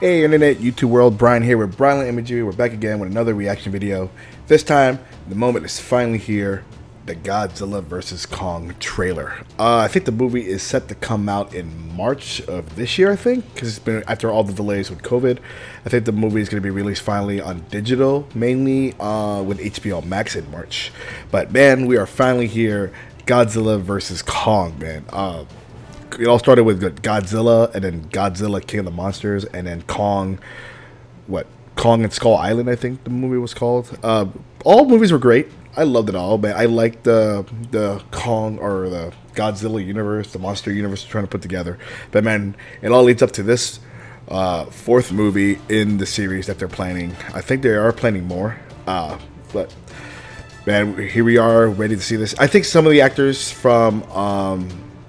Hey internet, YouTube world, Brian here with BriLan Imagery. We're back again with another reaction video. This time, the moment is finally here, the Godzilla vs. Kong trailer. I think the movie is set to come out in March of this year, I think, because it's been after all the delays with COVID. I think the movie is going to be released finally on digital, mainly with HBO Max in March. But man, we are finally here, Godzilla vs. Kong, man. It all started with Godzilla, and then Godzilla King of the Monsters, and then Kong, Kong and Skull Island, I think the movie was called. All movies were great. I loved it all, but I liked the Kong or the Godzilla universe, the monster universe they're trying to put together. But man, it all leads up to this fourth movie in the series that they're planning. I think they are planning more, but man, here we are, ready to see this. I think some of the actors from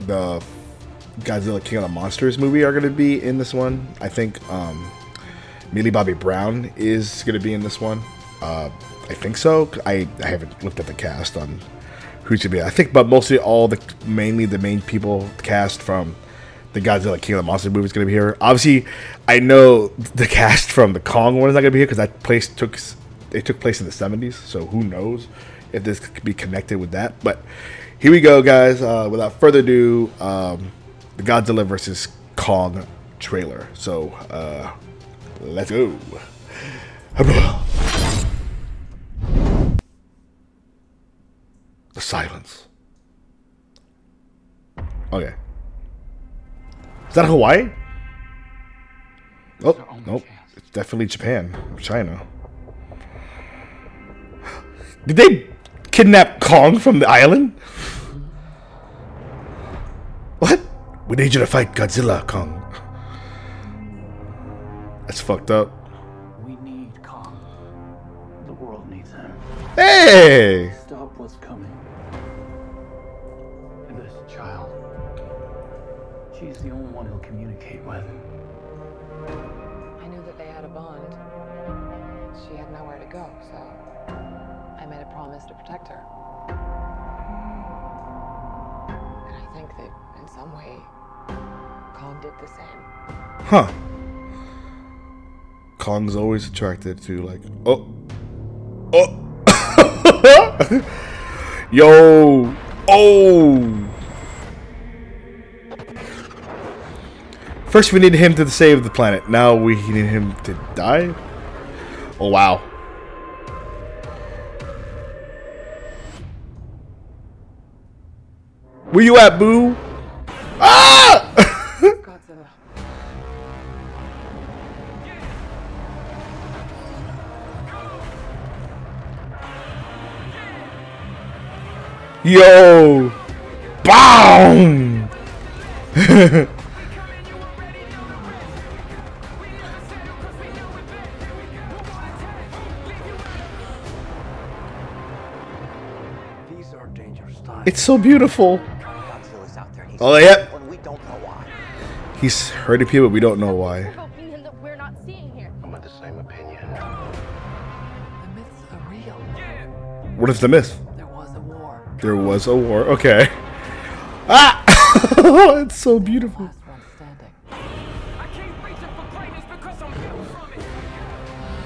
the Godzilla King of the Monsters movie are going to be in this one. I think Millie Bobby Brown is going to be in this one. I think so. I haven't looked at the cast on who should be. I think, but mostly mainly the main people cast from the Godzilla King of the Monsters movie is going to be here. Obviously, I know the cast from the Kong one is not going to be here because that place took place in the 70s. So who knows if this could be connected with that? But here we go, guys. Without further ado. The Godzilla vs. Kong trailer. So, let's go. The silence. Okay. Is that Hawaii? Oh, nope. It's definitely Japan. China. Did they kidnap Kong from the island? What? We need you to fight Godzilla, Kong. That's fucked up. We need Kong. The world needs him. Hey! Stop what's coming. And this child. She's the only one he'll communicate with. I knew that they had a bond. She had nowhere to go, so I made a promise to protect her. And I think that in some way, Kong did the same. Huh. Kong's always attracted to like First we need him to save the planet. Now we need him to die? Oh wow. Where you at, boo? Yo! BOOM! It's so beautiful. Oh, yep. He's hurting people, but we don't know why. I'm of the same opinion. The myths are real. What is the myth? There was a war. Okay. Ah! It's so beautiful.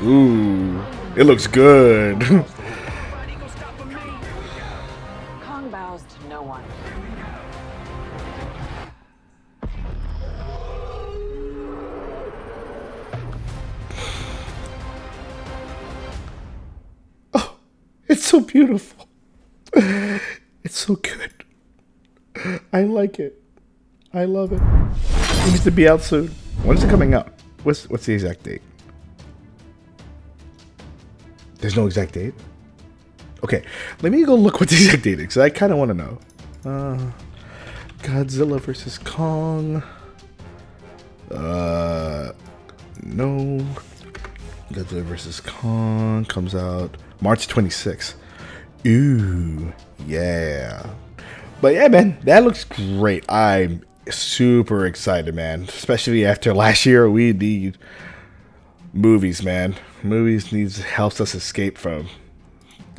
Ooh. It looks good. Kong bows to no one. Oh, it's so beautiful. It's so good. I like it. I love it. It needs to be out soon. When's it coming out? What's the exact date? There's no exact date? Okay, let me go look what the exact date is, because I kind of want to know. Godzilla vs. Kong. No. Godzilla vs. Kong comes out March 26th. Ooh, yeah. But yeah, man, that looks great. I'm super excited, man. Especially after last year, we need movies, man. Movies helps us escape from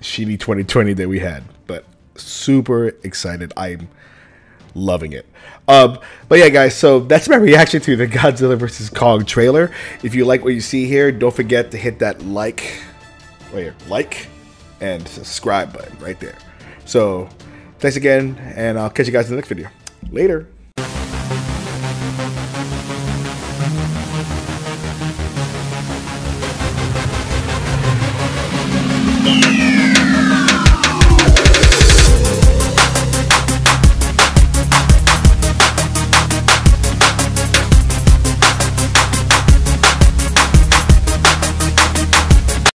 shitty 2020 that we had. But super excited. I'm loving it. But yeah, guys, so that's my reaction to the Godzilla vs. Kong trailer. If you like what you see here, don't forget to hit that like and subscribe button right there. So thanks again, and I'll catch you guys in the next video. Later.